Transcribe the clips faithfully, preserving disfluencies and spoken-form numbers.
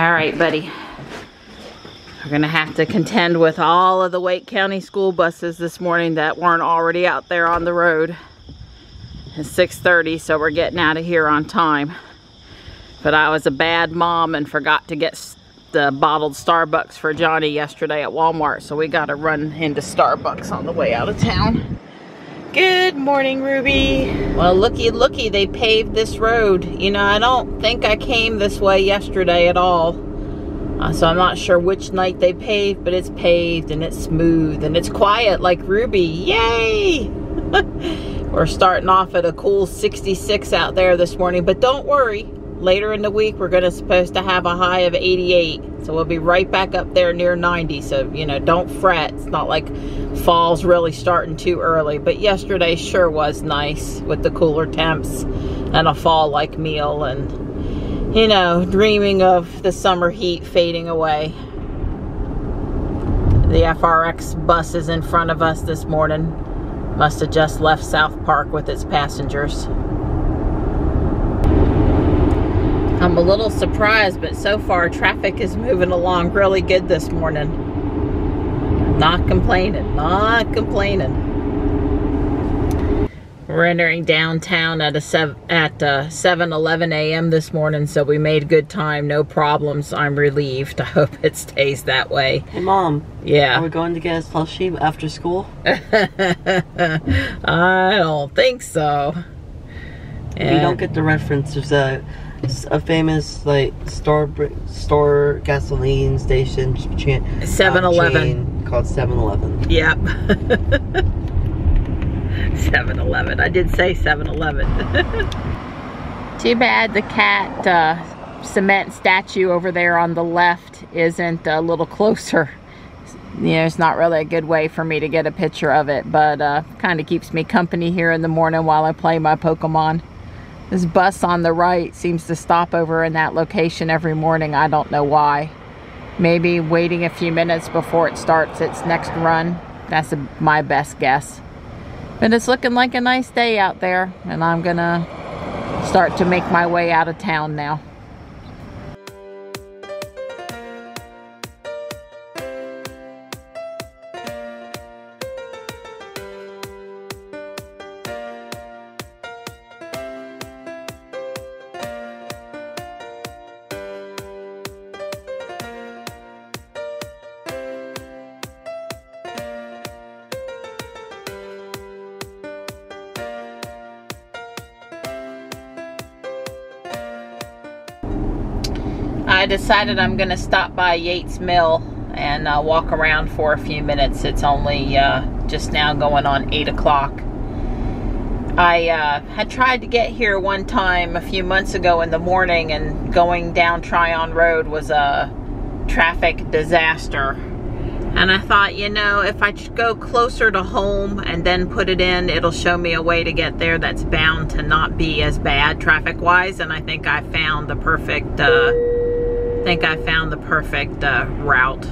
All right, buddy. We're gonna have to contend with all of the Wake County school buses this morning that weren't already out there on the road. It's six thirty, so we're getting out of here on time. But I was a bad mom and forgot to get the bottled Starbucks for Johnny yesterday at Walmart, so we gotta run into Starbucks on the way out of town. Good morning, Ruby. Well, looky, looky, they paved this road. You know, I don't think I came this way yesterday at all. Uh, so I'm not sure which night they paved, but it's paved and it's smooth and it's quiet like Ruby. Yay! We're starting off at a cool sixty-six out there this morning, but don't worry. Later in the week, we're gonna supposed to have a high of eighty-eight. So we'll be right back up there near ninety. So, you know, don't fret. It's not like fall's really starting too early. But yesterday sure was nice with the cooler temps and a fall-like meal and, you know, dreaming of the summer heat fading away. The F R X bus is in front of us this morning. Must have just left South Park with its passengers. I'm a little surprised, but so far traffic is moving along really good this morning. Not complaining, not complaining. We're entering downtown at a seven eleven a m this morning, so we made good time, no problems. I'm relieved. I hope it stays that way. Hey, Mom. Yeah. Are we going to get a slushie after school? I don't think so. Yeah. We don't get the reference. There's a a famous like store store gasoline station chain, seven eleven uh, called seven eleven. Yep. seven eleven. I did say seven eleven. Too bad the cat uh, cement statue over there on the left isn't a little closer. You know, it's not really a good way for me to get a picture of it, but uh, kind of keeps me company here in the morning while I play my Pokemon. This bus on the right seems to stop over in that location every morning. I don't know why. Maybe waiting a few minutes before it starts its next run. That's a, my best guess. But it's looking like a nice day out there, and I'm gonna start to make my way out of town now. I decided I'm gonna stop by Yates Mill and uh, walk around for a few minutes. It's only uh, just now going on eight o'clock. I uh, had tried to get here one time a few months ago in the morning, and going down Tryon Road was a traffic disaster. And I thought, you know, if I go closer to home and then put it in, it'll show me a way to get there that's bound to not be as bad traffic-wise. And I think I found the perfect... Uh, I think I found the perfect uh, route.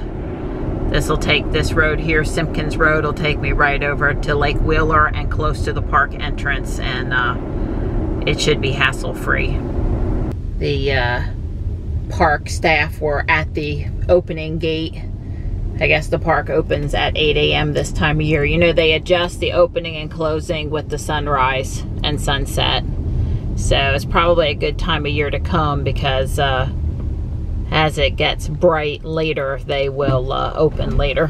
This will take this road here, Simpkins Road, will take me right over to Lake Wheeler and close to the park entrance, and uh, it should be hassle-free. The uh, park staff were at the opening gate. I guess the park opens at eight a m this time of year. You know, they adjust the opening and closing with the sunrise and sunset. So it's probably a good time of year to come, because uh, as it gets bright later, they will uh, open later.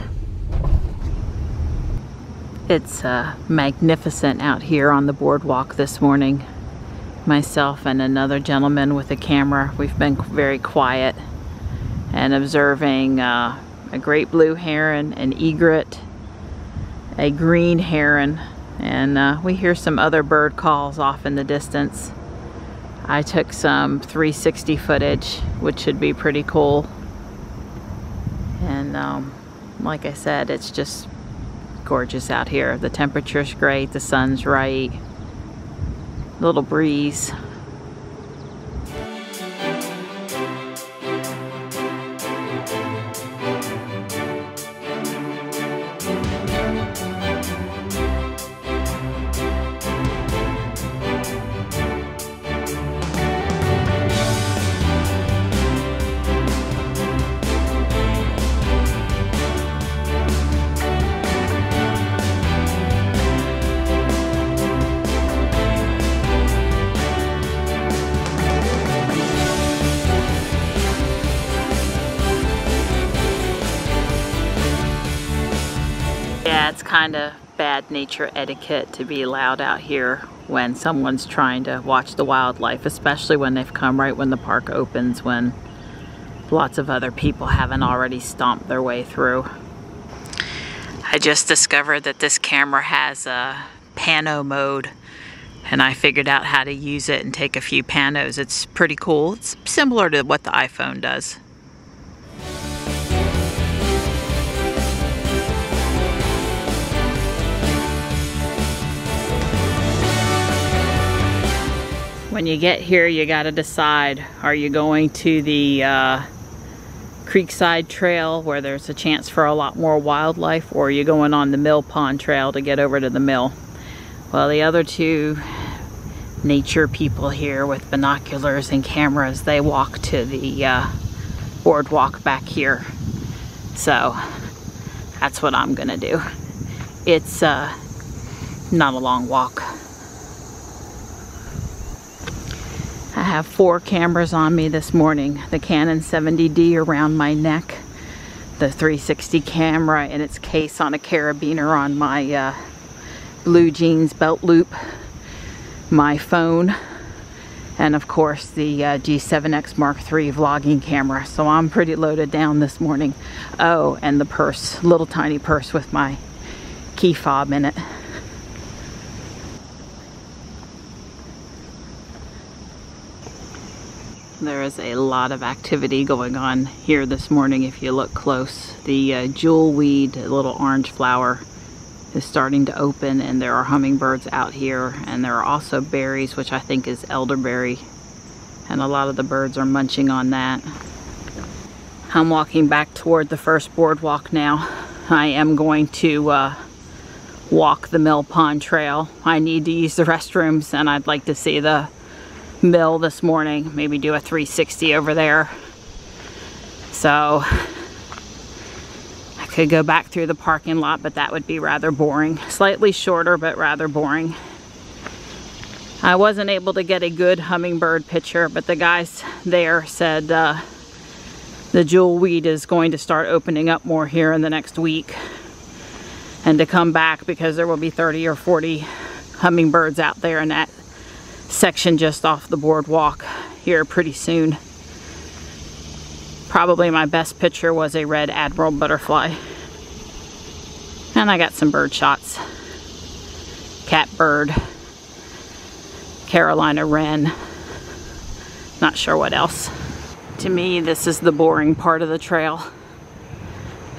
It's uh, magnificent out here on the boardwalk this morning. Myself and another gentleman with a camera, we've been very quiet and observing uh, a great blue heron, an egret, a green heron, and uh, we hear some other bird calls off in the distance. I took some three sixty footage, which should be pretty cool. And um, like I said, it's just gorgeous out here. The temperature's great, the sun's right, little breeze. kind of bad nature etiquette to be allowed out here when someone's trying to watch the wildlife, especially when they've come right when the park opens, when lots of other people haven't already stomped their way through. I just discovered that this camera has a pano mode, and I figured out how to use it and take a few panos. It's pretty cool. It's similar to what the iPhone does. When you get here, you gotta decide, are you going to the uh, Creekside Trail where there's a chance for a lot more wildlife, or are you going on the Mill Pond Trail to get over to the mill? Well, the other two nature people here with binoculars and cameras, they walk to the uh, boardwalk back here. So that's what I'm gonna do. It's uh, not a long walk. I have four cameras on me this morning. The Canon seventy D around my neck, the three sixty camera in its case on a carabiner on my uh, blue jeans belt loop, my phone, and of course the uh, G seven X Mark three vlogging camera. So I'm pretty loaded down this morning. Oh, and the purse, little tiny purse with my key fob in it. There is a lot of activity going on here this morning if you look close. The uh, jewelweed, a little orange flower, is starting to open, and there are hummingbirds out here, and there are also berries, which I think is elderberry, and a lot of the birds are munching on that. I'm walking back toward the first boardwalk now. I am going to uh, walk the Mill Pond Trail. I need to use the restrooms, and I'd like to see the mill this morning, maybe do a three sixty over there. So I could go back through the parking lot, but that would be rather boring. Slightly shorter, but rather boring. I wasn't able to get a good hummingbird picture, but the guys there said uh, the jewelweed is going to start opening up more here in the next week, and to come back because there will be thirty or forty hummingbirds out there in that section just off the boardwalk here pretty soon. Probably my best picture was a red admiral butterfly, and I got some bird shots. Catbird, Carolina wren, not sure what else. To me, this is the boring part of the trail.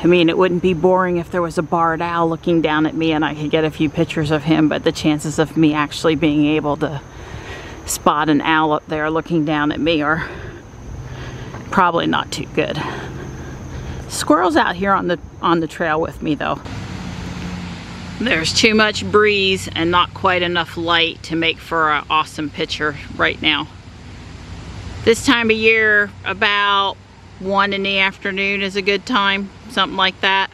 I mean, it wouldn't be boring if there was a barred owl looking down at me and I could get a few pictures of him, but the chances of me actually being able to spot an owl up there looking down at me are probably not too good. Squirrels out here on the on the trail with me though. There's too much breeze and not quite enough light to make for an awesome picture right now. This time of year, about one in the afternoon is a good time, something like that.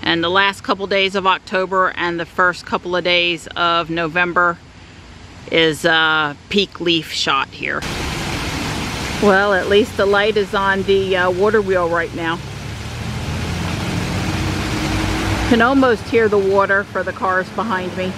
And the last couple days of October and the first couple of days of November is uh, peak leaf shot here. Well, at least the light is on the uh, water wheel right now. Can almost hear the water for the cars behind me.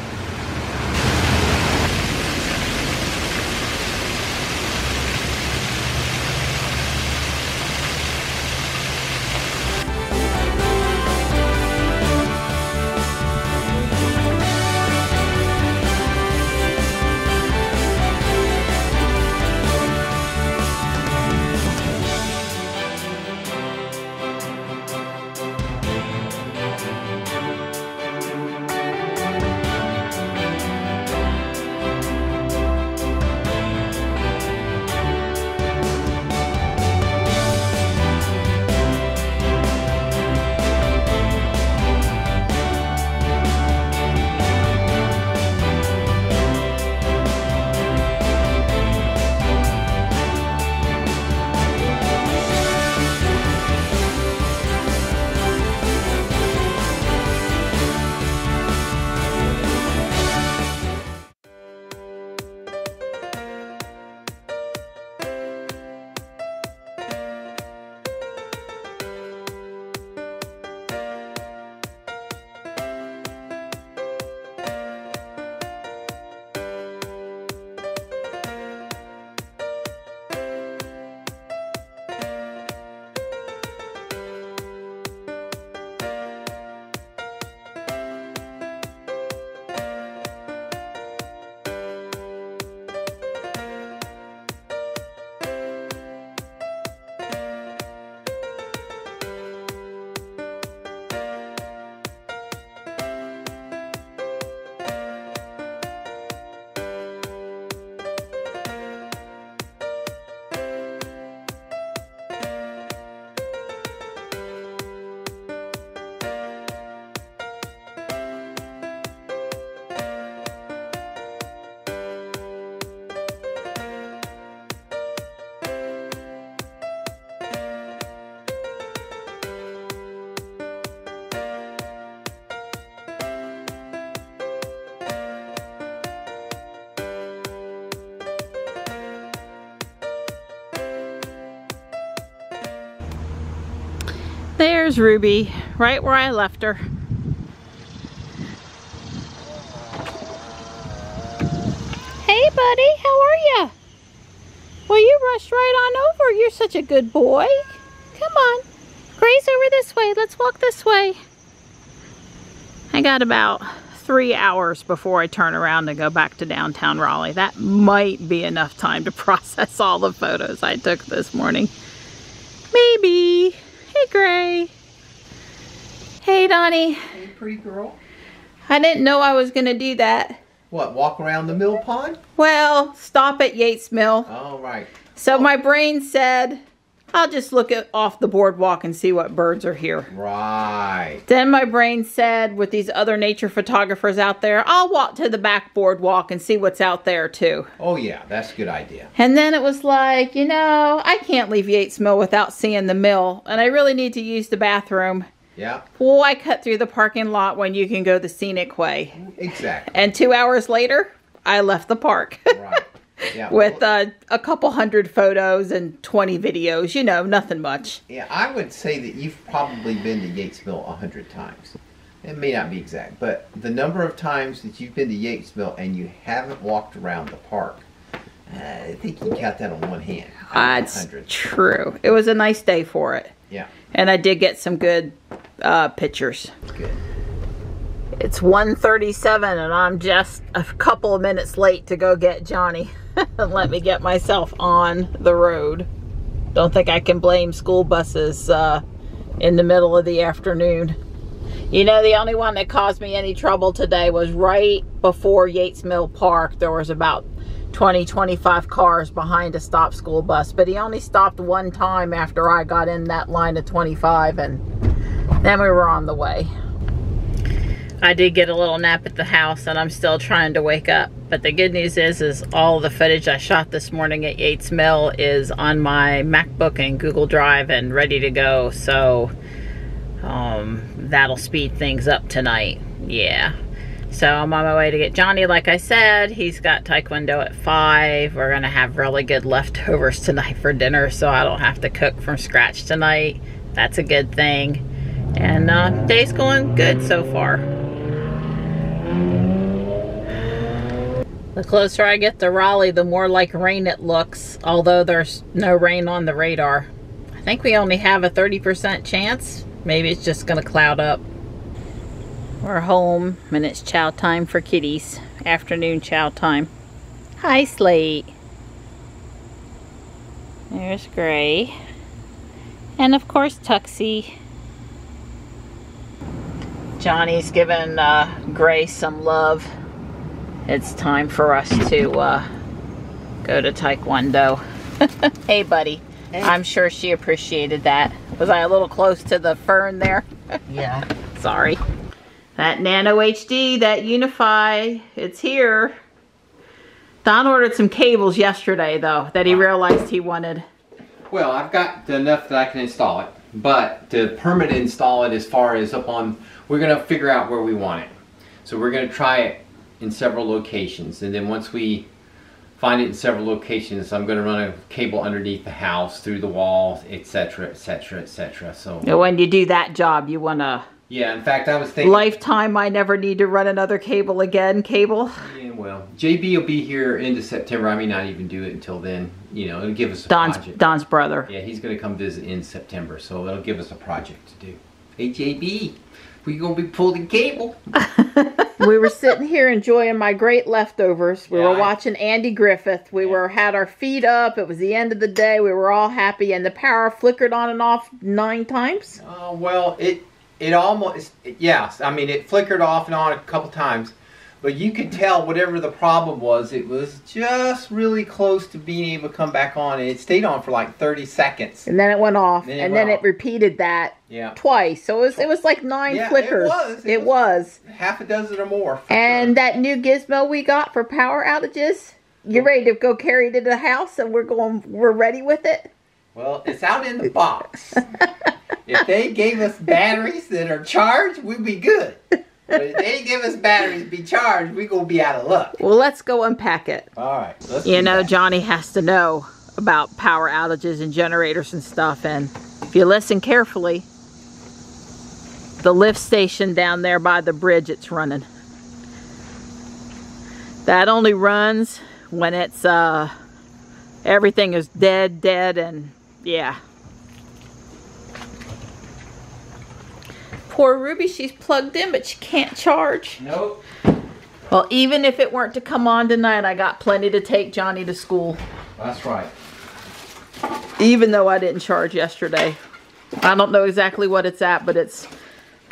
There's Ruby, right where I left her. Hey buddy, how are you? Well, you rushed right on over. You're such a good boy. Come on, graze over this way. Let's walk this way. I got about three hours before I turn around and go back to downtown Raleigh. That might be enough time to process all the photos I took this morning. Maybe. Hey, Gray. Hey, Donnie. Hey, pretty girl. I didn't know I was going to do that. What, walk around the mill pond? Well, stop at Yates Mill. All right. So oh. my brain said, I'll just look at, off the boardwalk and see what birds are here. Right. Then my brain said, with these other nature photographers out there, I'll walk to the back boardwalk and see what's out there too. Oh yeah, that's a good idea. And then it was like, you know, I can't leave Yates Mill without seeing the mill, and I really need to use the bathroom. Yeah. Why cut through the parking lot when you can go the scenic way? Exactly. And two hours later, I left the park. Right. Yeah, with well, uh, a couple hundred photos and twenty videos, you know, nothing much. Yeah, I would say that you've probably been to Yatesville a hundred times. It may not be exact, but the number of times that you've been to Yatesville and you haven't walked around the park, uh, I think you count that on one hand. That's true. It was a nice day for it. Yeah. And I did get some good uh, pictures. Good. It's one thirty-seven and I'm just a couple of minutes late to go get Johnny. Let me get myself on the road. Don't think I can blame school buses uh, in the middle of the afternoon. You know, the only one that caused me any trouble today was right before Yates Mill Park. There was about twenty, twenty-five cars behind a stop school bus, but he only stopped one time after I got in that line of twenty-five, and then we were on the way. I did get a little nap at the house, and I'm still trying to wake up. But the good news is, is all the footage I shot this morning at Yates Mill is on my MacBook and Google Drive and ready to go. So um, that'll speed things up tonight. Yeah. So I'm on my way to get Johnny. Like I said, he's got Taekwondo at five. We're going to have really good leftovers tonight for dinner, so I don't have to cook from scratch tonight. That's a good thing. And uh, day's going good so far. The closer I get to Raleigh, the more like rain it looks, although there's no rain on the radar. I think we only have a thirty percent chance. Maybe it's just gonna cloud up. We're home, and it's chow time for kitties. Afternoon chow time. Hi, Slate. There's Gray. And of course, Tuxie. Johnny's giving uh, Gray some love. It's time for us to uh, go to Taekwondo. Hey, buddy. Hey. I'm sure she appreciated that. Was I a little close to the fern there? Yeah. Sorry. That Nano H D, that Unify, it's here. Don ordered some cables yesterday, though, that he realized he wanted. Well, I've got enough that I can install it, but to permit install it as far as up on, we're going to figure out where we want it. So we're going to try it in several locations, and then once we find it in several locations, I'm going to run a cable underneath the house, through the walls, etc, etc, etc. So when you do that job, you want to, yeah, in fact I was thinking lifetime I never need to run another cable again cable. Yeah, well, J B will be here into September. I may not even do it until then, you know. It'll give us a Don's, project. Don's brother, yeah, he's going to come visit in September, so it'll give us a project to do. Hey J B, we're going to be pulling cable. We were sitting here enjoying my great leftovers. We yeah, were watching Andy Griffith. We yeah. were had our feet up. It was the end of the day. We were all happy, and the power flickered on and off nine times. Oh, uh, well, it it almost, yeah. I mean, it flickered off and on a couple times, but you could tell whatever the problem was, it was just really close to being able to come back on, and it stayed on for like thirty seconds. And then it went off, and then it, and then it repeated that yeah. twice. So it was, it was like nine yeah, flickers. It was. It, it was. was. Half a dozen or more. And sure. That new gizmo we got for power outages, you're ready to go carry it to the house, and we're going, we're ready with it? Well, it's out in the box. If they gave us batteries that are charged, we'd be good. But if they give us batteries to be charged, we're going to be out of luck. Well, let's go unpack it. All right. Let's you know, that. Johnny has to know about power outages and generators and stuff. And if you listen carefully, the lift station down there by the bridge it's running. That only runs when it's, uh, everything is dead, dead, and yeah. Poor Ruby, she's plugged in, but she can't charge. Nope. Well, even if it weren't to come on tonight, I got plenty to take Johnny to school. That's right. Even though I didn't charge yesterday. I don't know exactly what it's at, but it's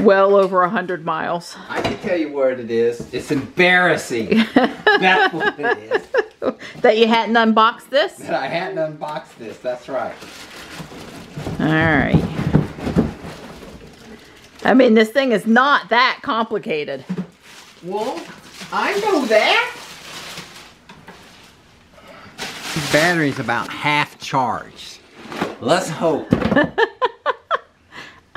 well over one hundred miles. I can tell you what it is. It's embarrassing. That's what it is. That you hadn't unboxed this? That I hadn't unboxed this. That's right. All right. I mean, this thing is not that complicated. Well, I know that. Battery's about half charged. Let's hope.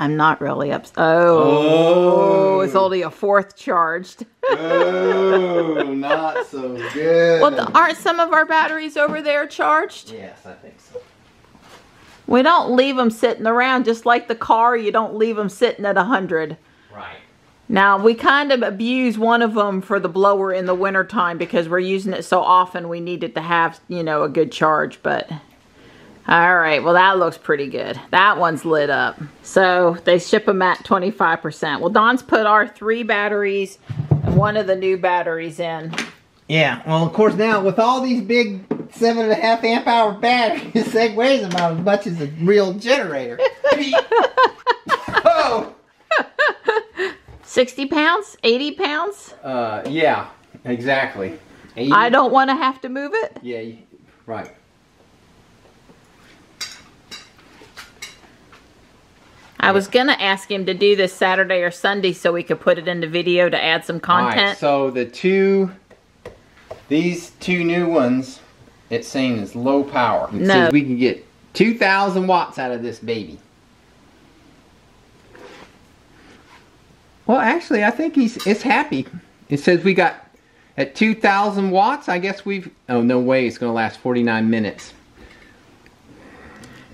I'm not really up. Oh, oh, it's only a fourth charged. Oh, not so good. Well, aren't some of our batteries over there charged? Yes, I think so. We don't leave them sitting around. Just like the car, you don't leave them sitting at one hundred. Right. Now, we kind of abuse one of them for the blower in the wintertime because we're using it so often we need it to have, you know, a good charge, but... All right, well, that looks pretty good. That one's lit up. So they ship them at twenty-five percent. Well, Don's put our three batteries and one of the new batteries in. Yeah, well, of course, now with all these big seven and a half amp hour batteries, this thing weighs about as much as a real generator. Oh! sixty pounds? eighty pounds? Uh, yeah, exactly. eighty. I don't want to have to move it? Yeah, right. I was going to ask him to do this Saturday or Sunday so we could put it in the video to add some content. All right, so the two, these two new ones, it's seen as low power. It no. says we can get two thousand watts out of this baby. Well, actually, I think he's it's happy. It says we got at two thousand watts, I guess we've... Oh, no way. It's going to last forty-nine minutes.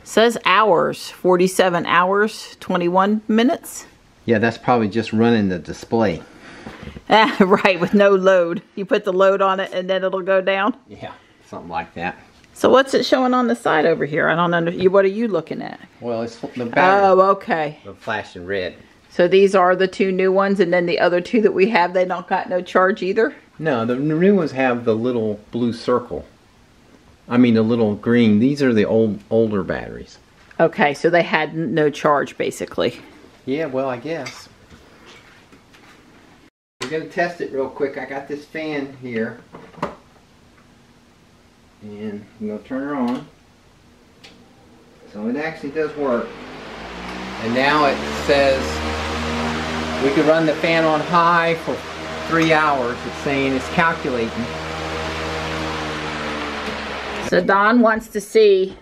Says hours, forty-seven hours, twenty-one minutes. Yeah, that's probably just running the display. Ah, right, with no load. You put the load on it and then it'll go down? Yeah, something like that. So what's it showing on the side over here? I don't understand. What are you looking at? Well, it's the battery. Oh, okay. The flashing red. So these are the two new ones, and then the other two that we have, they don't got no charge either? No, the new ones have the little blue circle. I mean, the little green. These are the old, older batteries. Okay, so they had no charge, basically. Yeah, well, I guess. We're going to test it real quick. I got this fan here. And I'm going to turn her on. So it actually does work. And now it says we could run the fan on high for three hours. It's saying it's calculating. So Don wants to see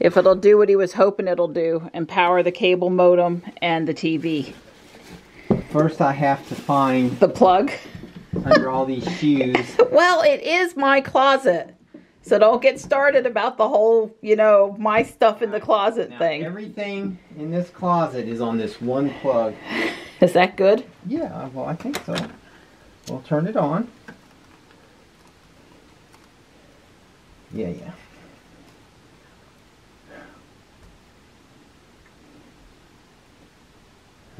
if it'll do what he was hoping it'll do and power the cable modem and the T V. First I have to find... the plug? Under all these shoes. Well, it is my closet. So don't get started about the whole, you know, my stuff in the closet now, thing. Everything in this closet is on this one plug. Is that good? Yeah, well, I think so. We'll turn it on. Yeah, yeah.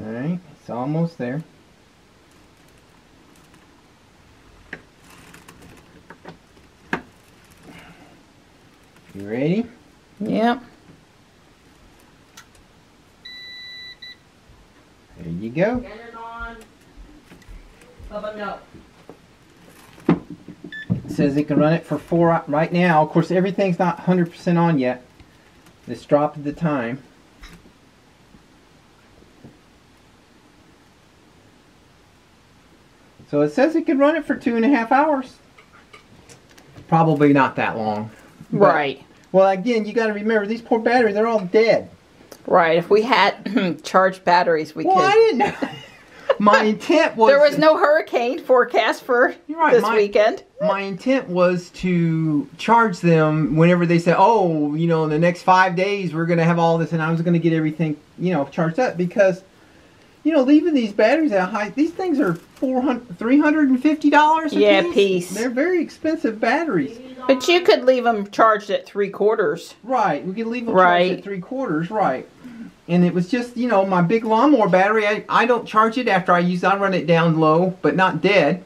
Alright, it's almost there. You ready? Yep. There you go. Get it on. Bubba, no. Says it can run it for four right now. Of course, everything's not one hundred percent on yet. This dropped the time. So it says it can run it for two and a half hours. Probably not that long. But, right. Well, again, you got to remember these poor batteries, they're all dead. Right. If we had charged batteries, we well, could. Well, I didn't know. My intent was... There was no hurricane forecast for right, this my, weekend. My intent was to charge them whenever they said, oh, you know, in the next five days we're going to have all this, and I was going to get everything, you know, charged up because you know, leaving these batteries out high, these things are four hundred, three hundred fifty dollars a yeah, piece. piece. They're very expensive batteries. But you could leave them charged at three quarters. Right. We could leave them right. charged at three quarters. Right. And it was just, you know, my big lawnmower battery, I, I don't charge it after I use it. I run it down low, but not dead.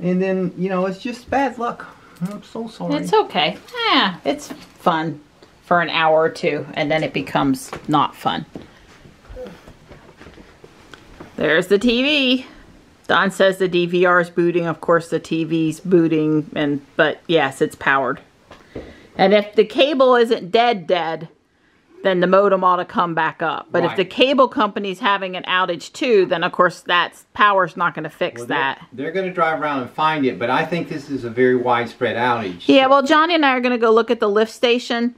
And then, you know, it's just bad luck. I'm so sorry. It's okay. Yeah, it's fun for an hour or two, and then it becomes not fun. There's the T V. Don says the D V R is booting. Of course, the T V's booting, and but yes, it's powered. And if the cable isn't dead, dead, then the modem ought to come back up. But right. if the cable company's having an outage too, then of course that's power's not going to fix well, that. They're, they're going to drive around and find it, but I think this is a very widespread outage. Yeah, well, Johnny and I are going to go look at the lift station.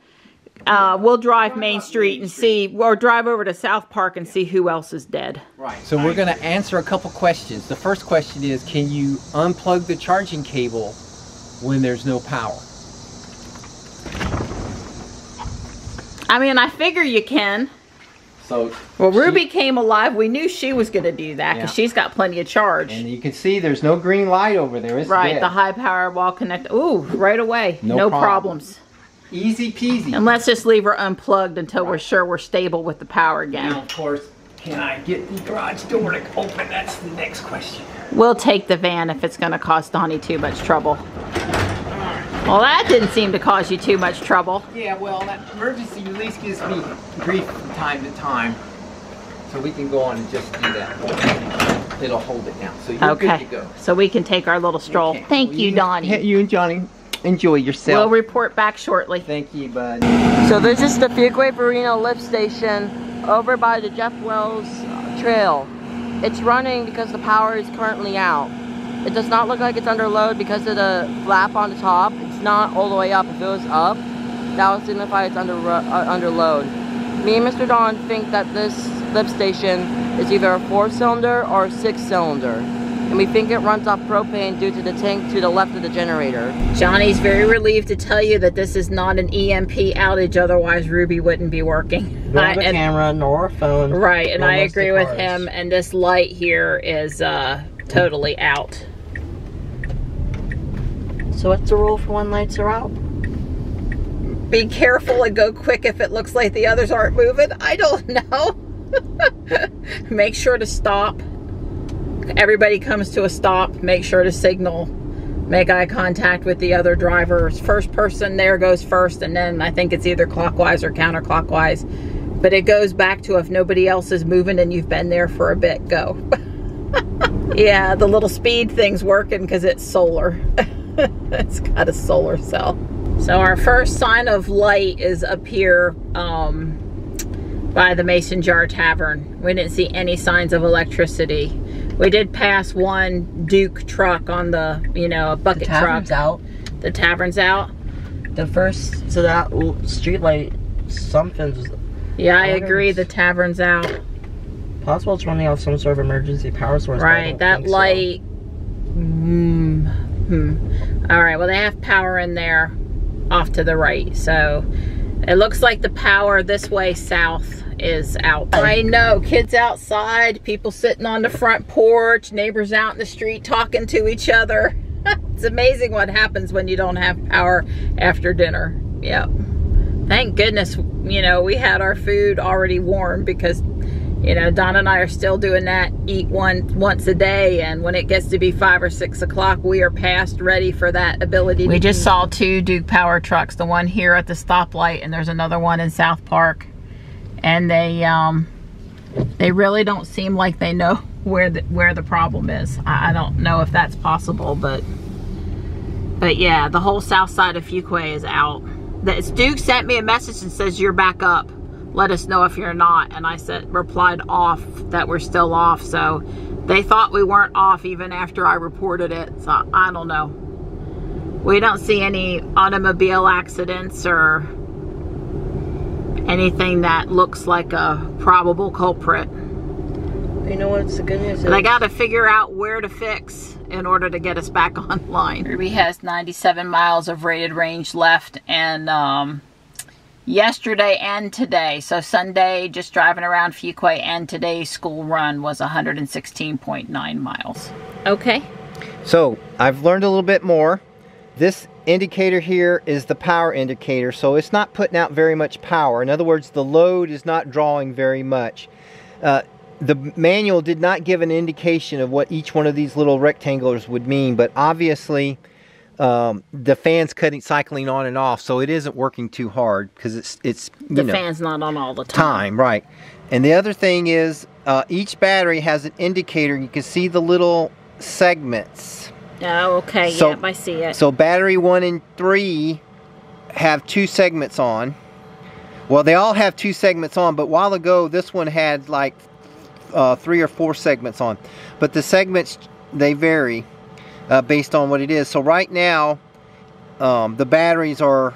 Uh, we'll drive Main Street and see, or drive over to South Park and see who else is dead. Right. So we're going to answer a couple questions. The first question is, can you unplug the charging cable when there's no power? I mean, I figure you can. So, well, Ruby she, came alive. We knew she was going to do that because yeah. she's got plenty of charge. And you can see there's no green light over there. It's right. Dead. The high power wall connect. Ooh, right away. No, no problems. problems. Easy peasy. And let's just leave her unplugged until right. we're sure we're stable with the power again. Now, of course, can I get the garage door to open? That's the next question. We'll take the van if it's going to cause Donnie too much trouble. Well, that didn't seem to cause you too much trouble. Yeah, well, that emergency at least gives me grief from time to time. So we can go on and just do that. It'll hold it now. So you're okay. good to go. So we can take our little stroll. Okay. Thank well, you, you, Donnie. You and Johnny. Enjoy yourself. We'll report back shortly. Thank you, bud. So this is the Fuqua Verino lift station over by the Jeff Wells Trail. It's running because the power is currently out. It does not look like it's under load because of the flap on the top. It's not all the way up. If it was up, that would signify it's under, uh, under load. Me and Mister Don think that this lift station is either a four-cylinder or a six-cylinder. And we think it runs off propane due to the tank to the left of the generator. Johnny's very relieved to tell you that this is not an E M P outage, otherwise Ruby wouldn't be working. Nor I, the and, camera, nor a phone. Right, and I agree with him, and this light here is uh, totally out. So what's the rule for when lights are out? Be careful and go quick if it looks like the others aren't moving. I don't know. Make sure to stop. Everybody comes to a stop. Make sure to signal. Make eye contact with the other drivers. First person there goes first, and then I think it's either clockwise or counterclockwise. But it goes back to if nobody else is moving and you've been there for a bit, go. Yeah, the little speed thing's working because it's solar. It's got a solar cell. So our first sign of light is up here um, by the Mason Jar Tavern. We didn't see any signs of electricity. We did pass one Duke truck on the, you know, a bucket truck. The tavern's out. The tavern's out. The first, so that street light, something was... Yeah, I agree, the tavern's out. Possible it's running off some sort of emergency power source. Right, that light... So. Mm, Hmm. All right, well, they have power in there off to the right. So it looks like the power this way south is out. I know, kids outside, people sitting on the front porch, neighbors out in the street talking to each other. It's amazing what happens when you don't have power after dinner. Yep. Thank goodness, you know, we had our food already warm because... You know, Don and I are still doing that, eat one once a day, and when it gets to be five or six o'clock, we are past ready for that ability. We just saw two Duke power trucks, the one here at the stoplight, and there's another one in South Park. And they um, they really don't seem like they know where the, where the problem is. I, I don't know if that's possible, but but yeah, the whole south side of Fuqua is out. That's, Duke sent me a message and says, you're back up. Let us know if you're not. And I said, replied off, that we're still off. So they thought we weren't off even after I reported it. So I don't know. We don't see any automobile accidents or anything that looks like a probable culprit. You know what's the good news is? And I got to figure out where to fix in order to get us back online. Ruby has ninety-seven miles of rated range left, and um, yesterday and today. So Sunday, just driving around Fuqua, and today's school run was one hundred sixteen point nine miles. Okay. So I've learned a little bit more. This indicator here is the power indicator, so it's not putting out very much power. In other words, the load is not drawing very much. Uh, the manual did not give an indication of what each one of these little rectangulars would mean, but obviously um, the fan's cutting, cycling on and off, so it isn't working too hard because it's, it's you the know, fan's not on all the time. Time, right. And the other thing is uh, each battery has an indicator. You can see the little segments. Oh, okay. So, yep, I see it. So battery one and three have two segments on. Well, they all have two segments on, but a while ago this one had like uh, three or four segments on. But the segments, they vary uh, based on what it is. So right now, um, the batteries are...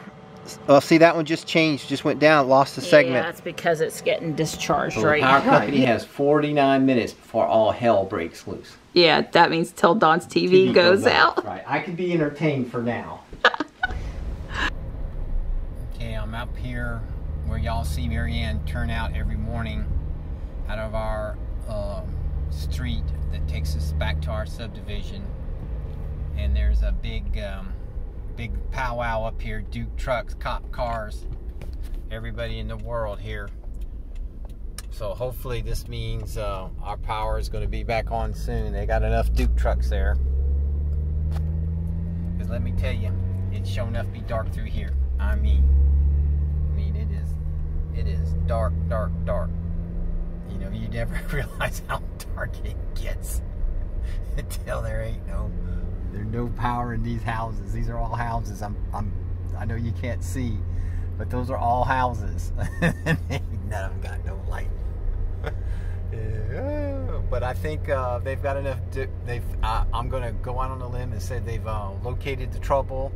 Oh, see, that one just changed, just went down, lost the segment. Yeah, that's because it's getting discharged so right now. The power now. company has forty-nine minutes before all hell breaks loose. Yeah, that means till Dawn's T V, T V goes, goes out. out. Right, I can be entertained for now. Okay, I'm up here where y'all see Marianne turn out every morning out of our um, street that takes us back to our subdivision. And there's a big... Um, big powwow up here. Duke trucks, cop cars, everybody in the world here. So hopefully this means uh, our power is going to be back on soon. They got enough Duke trucks there, because let me tell you, it's sure enough be dark through here. I mean, I mean it is, it is dark, dark, dark. You know, you never realize how dark it gets until there ain't no. There's no power in these houses. These are all houses. I'm, I'm, I know you can't see, but those are all houses. None of them got no light. Yeah. But I think uh, they've got enough. To, they've. Uh, I'm gonna go out on a limb and say they've uh, located the trouble,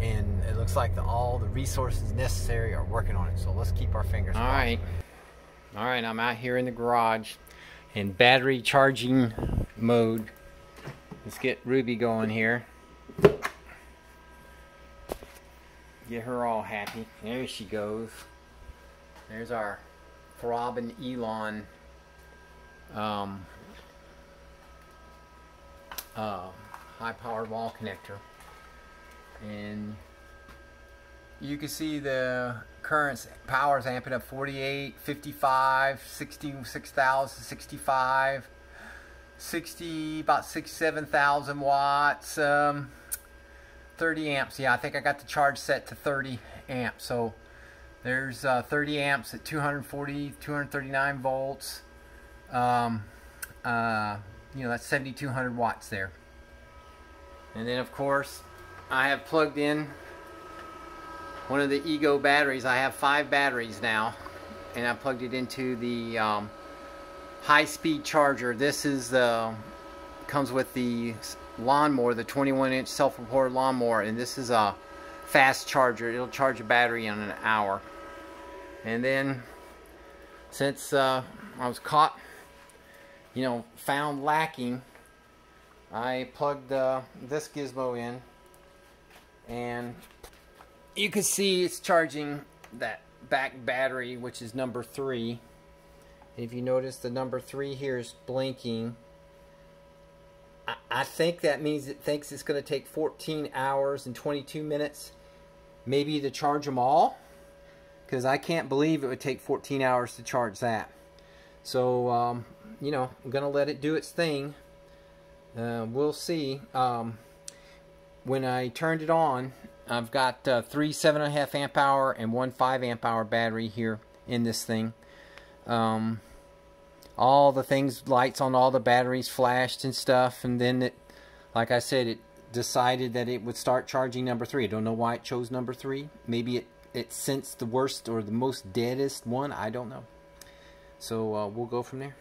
and it looks like the, all the resources necessary are working on it. So let's keep our fingers crossed. All right. All right. I'm out here in the garage, in battery charging mode. Let's get Ruby going here. Get her all happy. There she goes. There's our throbbing Elon um, uh, high-powered wall connector. And you can see the currents, power's amping up forty-eight, fifty-five, sixty-six thousand, sixty-five. sixty, about six, seven thousand watts, um, thirty amps. Yeah, I think I got the charge set to thirty amps. So there's uh, thirty amps at two forty, two thirty-nine volts. Um, uh, you know, that's seventy-two hundred watts there. And then of course, I have plugged in one of the Ego batteries. I have five batteries now, and I plugged it into the. Um, high-speed charger. This is uh, comes with the lawnmower, the twenty-one inch self-propelled lawnmower, and this is a fast charger. It'll charge a battery in an hour. And then, since uh, I was caught, you know, found lacking, I plugged uh, this gizmo in, and you can see it's charging that back battery, which is number three. If you notice, the number three here is blinking. I, I think that means it thinks it's going to take fourteen hours and twenty-two minutes maybe to charge them all, because I can't believe it would take fourteen hours to charge that. So, um, you know, I'm going to let it do its thing. Uh, we'll see. Um, when I turned it on, I've got uh, three seven point five amp hour and one five amp hour battery here in this thing. Um, all the things, lights on all the batteries flashed and stuff, and then it, like I said, it decided that it would start charging number three. I don't know why it chose number three. Maybe it, it sensed the worst or the most deadest one. I don't know. So uh, we'll go from there.